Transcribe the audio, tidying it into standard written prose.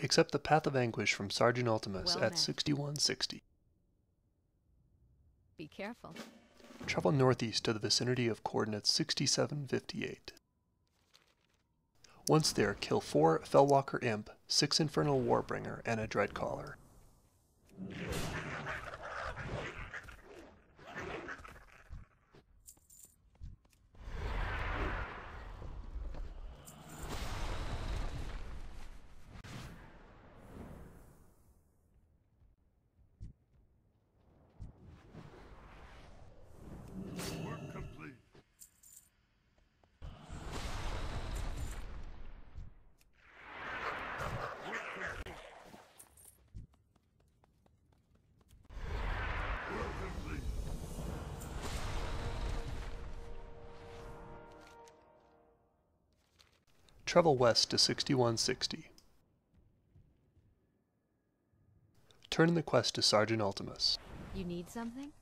Accept The Path of Anguish from Sergeant Altumus at 6160. Be careful. Travel northeast to the vicinity of coordinates 6758. Once there, kill 4 Felwalker Imp, 6 Infernal Warbringer, and a Dreadcaller. Travel west to 6160. Turn in the quest to Sergeant Altumus. You need something?